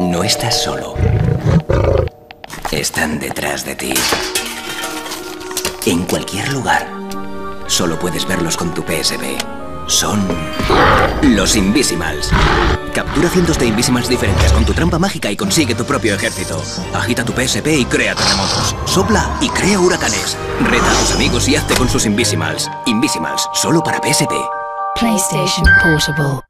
No estás solo. Están detrás de ti. En cualquier lugar. Solo puedes verlos con tu PSP. Son... los Invizimals. Captura cientos de Invizimals diferentes con tu trampa mágica y consigue tu propio ejército. Agita tu PSP y crea terremotos. Sopla y crea huracanes. Reta a tus amigos y hazte con sus Invizimals. Invizimals, solo para PSP. PlayStation Portable.